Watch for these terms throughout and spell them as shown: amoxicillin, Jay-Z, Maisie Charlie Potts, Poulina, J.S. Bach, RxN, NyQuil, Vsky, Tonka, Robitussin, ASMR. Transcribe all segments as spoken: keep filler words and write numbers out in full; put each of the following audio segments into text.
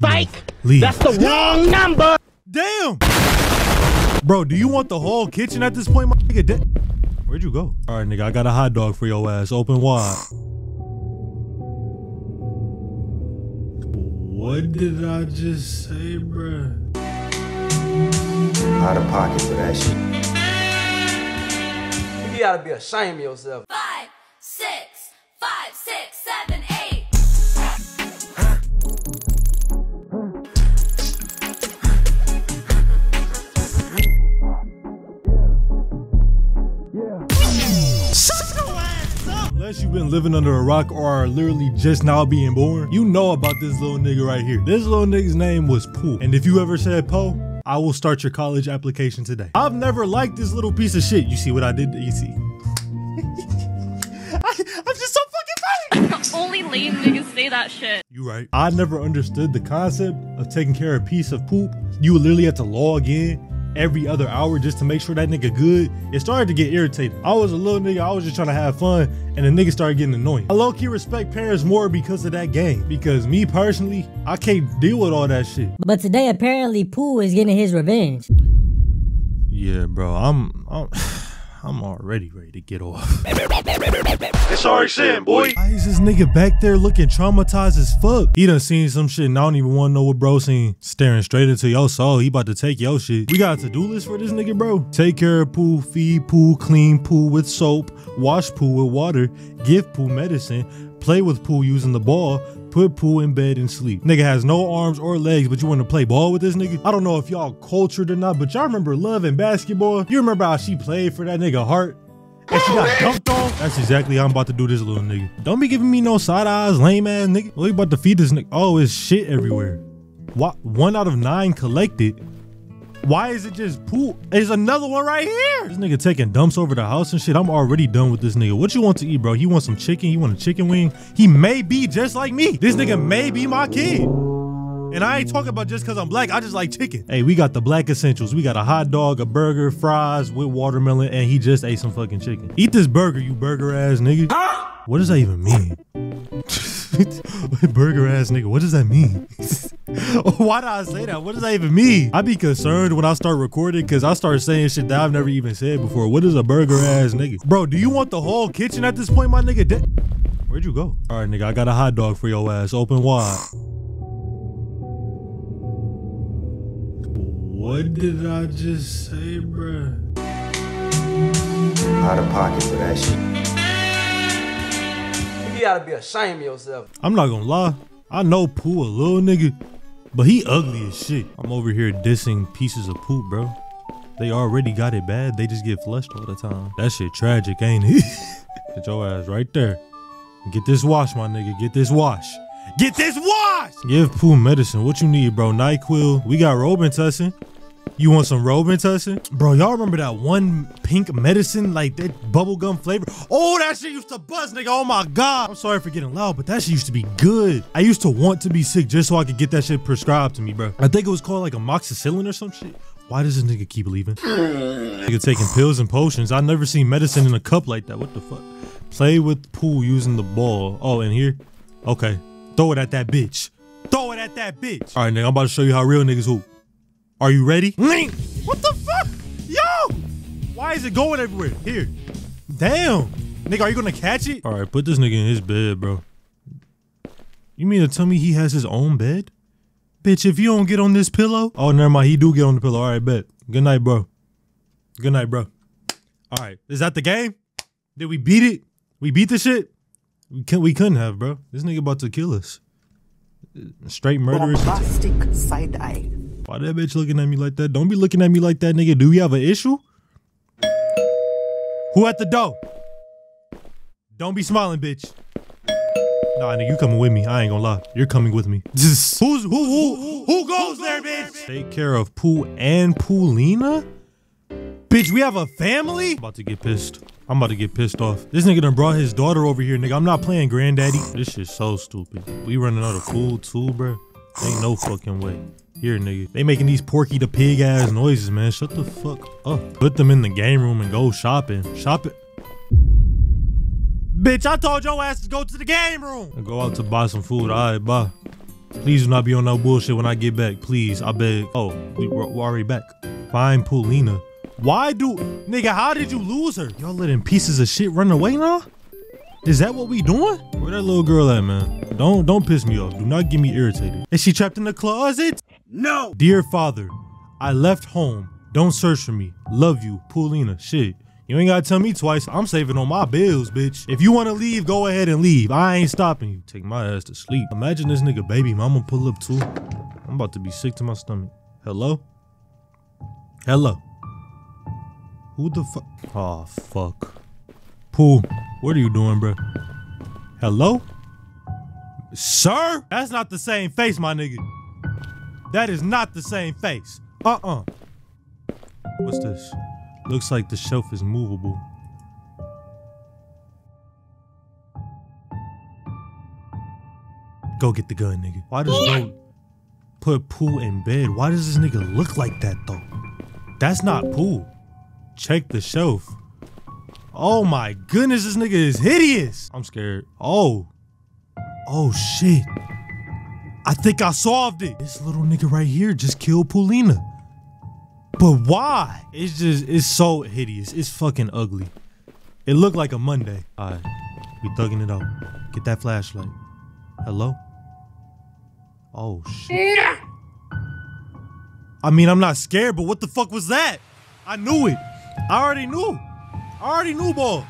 Fake! Leave. That's the wrong number! Damn! Bro, do you want the whole kitchen at this point, my nigga? Where'd you go? All right, nigga, I got a hot dog for your ass. Open wide. What did I just say, bro? Out of pocket for that shit. You gotta be ashamed of yourself. Five, six, five, six, seven, eight. Unless you've been living under a rock or are literally just now being born, you know about this little nigga right here. This little nigga's name was Pooh. And if you ever said Poe, I will start your college application today. I've never liked this little piece of shit. You see what I did to E C? I, I'm just so fucking funny. Only lame niggas say that shit. You right. I never understood the concept of taking care of a piece of poop. You would literally have to log in every other hour just to make sure that nigga good. It started to get irritated. I was a little nigga, I was just trying to have fun, and the nigga started getting annoying. I low-key respect parents more because of that game, because me personally, I can't deal with all that shit. But today apparently Pooh is getting his revenge. Yeah, bro, I'm I'm I'm already ready to get off. It's RxN, boy. Why is this nigga back there looking traumatized as fuck? He done seen some shit and I don't even want to know what bro seen. Staring straight into your soul. He about to take your shit. We got a to-do list for this nigga, bro. Take care of Pooh, feed Pooh, clean Pooh with soap, wash Pooh with water, give Pooh medicine, play with Pooh using the ball, put Pooh in bed and sleep. Nigga has no arms or legs, but you want to play ball with this nigga? I don't know if y'all cultured or not, but y'all remember Love and Basketball? You remember how she played for that nigga Hart? And she got dunked on? That's exactly how I'm about to do this little nigga. Don't be giving me no side eyes, lame ass nigga. What you about to feed this nigga? Oh, it's shit everywhere. What? One out of nine collected. Why is it just Pooh? There's another one right here. This nigga taking dumps over the house and shit. I'm already done with this nigga. What you want to eat, bro? You want some chicken? You want a chicken wing? He may be just like me. This nigga may be my kid. And I ain't talking about just because I'm black. I just like chicken. Hey, we got the black essentials. We got a hot dog, a burger, fries with watermelon, and he just ate some fucking chicken. Eat this burger, you burger ass nigga. What does that even mean? Burger ass nigga, what does that mean? Why did I say that? What does that even mean? I be concerned when I start recording because I start saying shit that I've never even said before. What is a burger ass nigga? Bro, do you want the whole kitchen at this point, my nigga? De Where'd you go? All right, nigga, I got a hot dog for your ass. Open wide. What did I just say, bro? Out of pocket for that shit. You gotta be ashamed of yourself. I'm not gonna lie. I know Pooh a little nigga, but he ugly as shit. I'm over here dissing pieces of poop, bro. They already got it bad. They just get flushed all the time. That shit tragic, ain't it? Get your ass right there. Get this wash, my nigga. Get this wash. Get this wash! Give Pooh medicine. What you need, bro? NyQuil. We got Robitussin. You want some Robitussin? Bro, y'all remember that one pink medicine? Like that bubblegum flavor? Oh, that shit used to buzz, nigga. Oh my God. I'm sorry for getting loud, but that shit used to be good. I used to want to be sick just so I could get that shit prescribed to me, bro. I think it was called like amoxicillin or some shit. Why does this nigga keep leaving? Nigga taking pills and potions. I never seen medicine in a cup like that. What the fuck? Play with Pooh using the ball. Oh, in here? Okay. Throw it at that bitch. Throw it at that bitch. All right, nigga, I'm about to show you how real niggas hoop. Are you ready? Link! What the fuck? Yo! Why is it going everywhere? Here. Damn. Nigga, are you gonna catch it? All right, put this nigga in his bed, bro. You mean to tell me he has his own bed? Bitch, if you don't get on this pillow. Oh, never mind. He do get on the pillow. All right, bet. Good night, bro. Good night, bro. All right. Is that the game? Did we beat it? We beat the shit? We, can, we couldn't have, bro. This nigga about to kill us. Straight murderous. Plastic side eye. Why that bitch looking at me like that? Don't be looking at me like that, nigga. Do we have an issue? Who at the door? Don't be smiling, bitch. Nah, nigga, you coming with me. I ain't gonna lie. You're coming with me. Who's, who, who, who goes there, bitch? Take care of Pooh and Poulina? Bitch, we have a family? I'm about to get pissed. I'm about to get pissed off. This nigga done brought his daughter over here, nigga. I'm not playing granddaddy. This shit's so stupid. We running out of cool too, bro. Ain't no fucking way. Here, nigga. They making these Porky the Pig ass noises, man. Shut the fuck up. Put them in the game room and go shopping. Shopping. Bitch, I told your ass to go to the game room. Go out to buy some food. All right, bye. Please do not be on no bullshit when I get back. Please, I beg. Oh, we're, we're already back. Find Poulina. Why do, nigga, how did you lose her? Y'all letting pieces of shit run away now? Is that what we doing? Where that little girl at, man? Don't, don't piss me off. Do not get me irritated. Is she trapped in the closet? No. Dear father, I left home. Don't search for me. Love you, Poulina. Shit. You ain't gotta tell me twice. I'm saving on my bills, bitch. If you wanna leave, go ahead and leave. I ain't stopping you. Take my ass to sleep. Imagine this nigga baby mama pull up too. I'm about to be sick to my stomach. Hello? Hello? Who the fuck? Oh, fuck. Pooh, what are you doing, bro? Hello? Sir? That's not the same face, my nigga. That is not the same face. Uh-uh. What's this? Looks like the shelf is movable. Go get the gun, nigga. Why does yeah. no put Pooh in bed? Why does this nigga look like that though? That's not Pooh. Check the shelf. Oh my goodness, this nigga is hideous. I'm scared. Oh. Oh shit. I think I solved it. This little nigga right here just killed Poulina. But why? It's just, it's so hideous. It's fucking ugly. It looked like a Monday. All right, we thugging it out. Get that flashlight. Hello? Oh, shit. Yeah. I mean, I'm not scared, but what the fuck was that? I knew it. I already knew. I already knew, boy.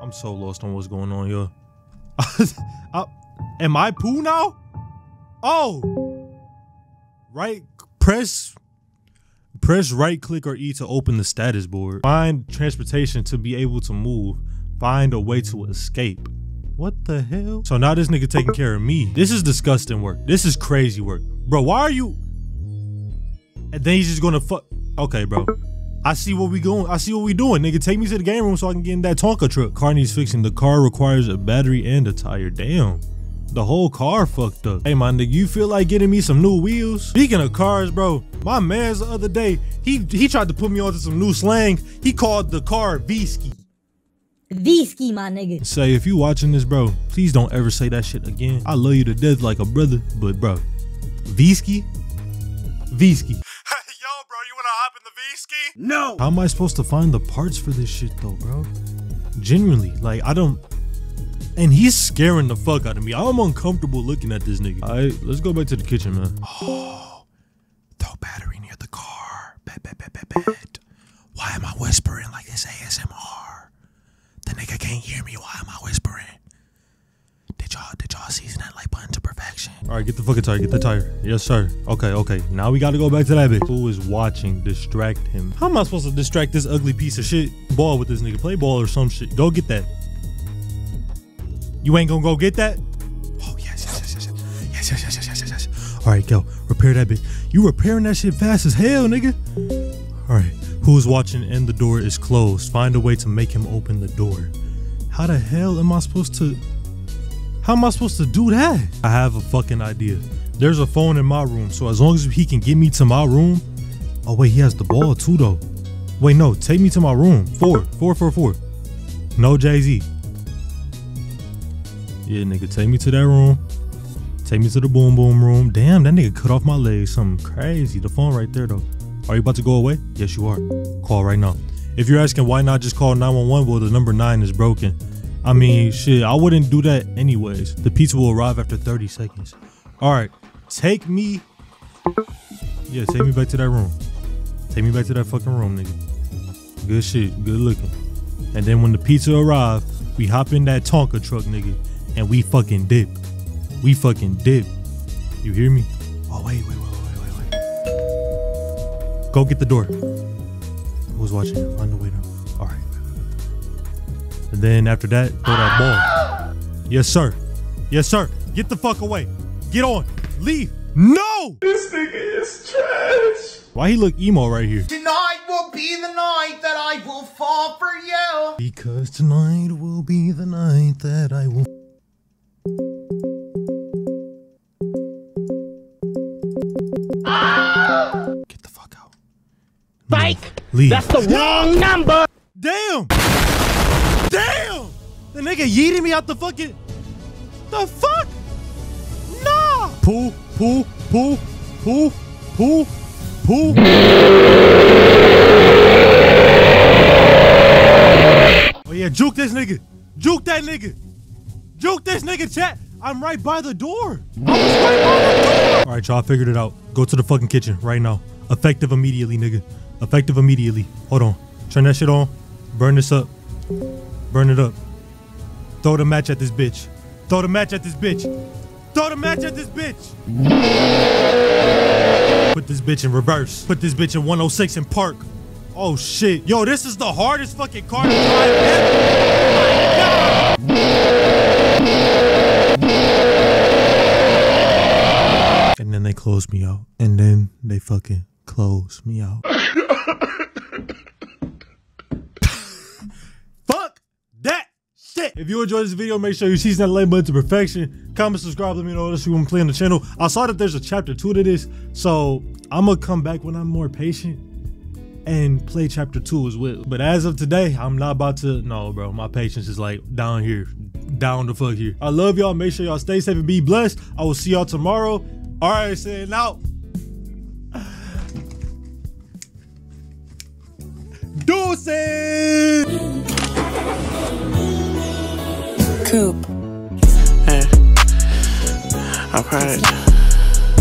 I'm so lost on what's going on here. I, am I Pooh now? Oh. Right, press... Press right click or E to open the status board. Find transportation to be able to move. Find a way to escape. What the hell? So now this nigga taking care of me. This is disgusting work. This is crazy work. Bro, why are you? And then he's just gonna fuck. Okay, bro. I see what we going. I see what we doing. Nigga, take me to the game room so I can get in that Tonka truck. Car needs fixing. The car requires a battery and a tire. Damn. The whole car fucked up. Hey, my nigga, you feel like getting me some new wheels? Speaking of cars, bro, my man's the other day, he he tried to put me onto some new slang. He called the car Vsky. Vsky, my nigga. Say, if you watching this, bro, please don't ever say that shit again. I love you to death like a brother, but bro, Vsky? Vsky. Yo, bro, you wanna hop in the Vsky? No! How am I supposed to find the parts for this shit, though, bro? Genuinely, like, I don't... And he's scaring the fuck out of me. I'm uncomfortable looking at this nigga. All right, let's go back to the kitchen, man. Oh, throw battery near the car. Bad, bad, bad, bad, bad. Why am I whispering like this A S M R? The nigga can't hear me. Why am I whispering? Did y'all, did y'all season that light button to perfection? All right, get the fucking tire. Get the tire. Yes, sir. Okay, okay. Now we got to go back to that bitch. Who is watching? Distract him. How am I supposed to distract this ugly piece of shit? Ball with this nigga. Play ball or some shit. Go get that. You ain't gonna go get that? Oh, yes, yes, yes, yes, yes, yes, yes, yes, yes, yes, yes. All right, go, repair that bitch. You repairing that shit fast as hell, nigga. All right, who's watching and the door is closed. Find a way to make him open the door. How the hell am I supposed to, how am I supposed to do that? I have a fucking idea. There's a phone in my room, so as long as he can get me to my room. Oh, wait, he has the ball too, though. Wait, no, take me to my room. Four, four, four, four. No, Jay-Z. Yeah, nigga, take me to that room. Take me to the boom boom room. Damn, that nigga cut off my leg. Something crazy. The phone right there, though. Are you about to go away? Yes, you are. Call right now. If you're asking why not just call nine one one, well, the number nine is broken. I mean, shit, I wouldn't do that anyways. The pizza will arrive after thirty seconds. All right, take me. Yeah, take me back to that room. Take me back to that fucking room, nigga. Good shit. Good looking. And then when the pizza arrives, we hop in that Tonka truck, nigga. And we fucking dip. We fucking dip. You hear me? Oh, wait, wait, wait, wait, wait, wait. Go get the door. Who's watching? On the way down. All right. And then after that, throw that ball. Yes, sir. Yes, sir. Get the fuck away. Get on. Leave. No! This nigga is trash. Why he look emo right here? Tonight will be the night that I will fall for you. Because tonight will be the night that I will... Get the fuck out. Bike! Leave. That's the wrong number! Damn! Damn! The nigga yeeted me out the fucking... The fuck? Nah! Pooh, poo, poo, poo, poo, poo. Oh yeah, juke this nigga. Juke that nigga. Juke this nigga, chat. I'm right by the door. I was right by the door. All right, y'all, I figured it out. Go to the fucking kitchen right now. Effective immediately, nigga. Effective immediately. Hold on. Turn that shit on. Burn this up. Burn it up. Throw the match at this bitch. Throw the match at this bitch. Throw the match at this bitch. Put this bitch in reverse. Put this bitch in one oh six and park. Oh, shit. Yo, this is the hardest fucking car to drive ever. Oh, my God. And then they closed me out. And then they fucking closed me out. If you enjoyed this video, make sure you season that like button to perfection. Comment, subscribe, let me know what else you want to play on the channel. I saw that there's a chapter two to this, so I'm gonna come back when I'm more patient and play chapter two as well. But as of today, I'm not about to. No, bro, my patience is like down here, down the fuck here. I love y'all. Make sure y'all stay safe and be blessed. I will see y'all tomorrow. All right, saying out. Deuces. Coop. Hey, I'm proud.